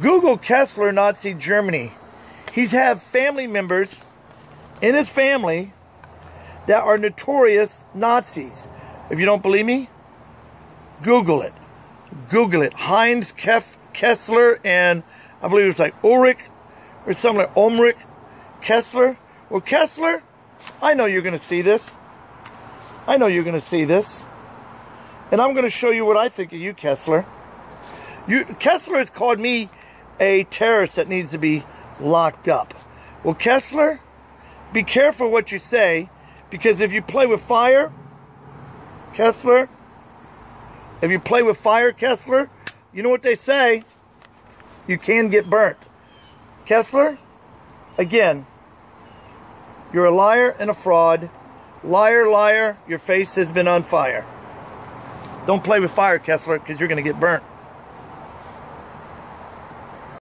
Google Kessler Nazi Germany. He's had family members in his family that are notorious Nazis. If you don't believe me, Google it. Google it. Heinz Kef, Kessler, and I believe it's like Ulrich or something like Ulrich Kessler. Well, Kessler, I know you're going to see this. I know you're going to see this. And I'm going to show you what I think of you, Kessler. Kessler has called me a terrorist that needs to be locked up. Well, Kessler, be careful what you say, because if you play with fire, Kessler, if you play with fire, Kessler, you know what they say, you can get burnt. Kessler, again, you're a liar and a fraud. Liar, liar, your face has been on fire. Don't play with fire, Kessler, because you're going to get burnt.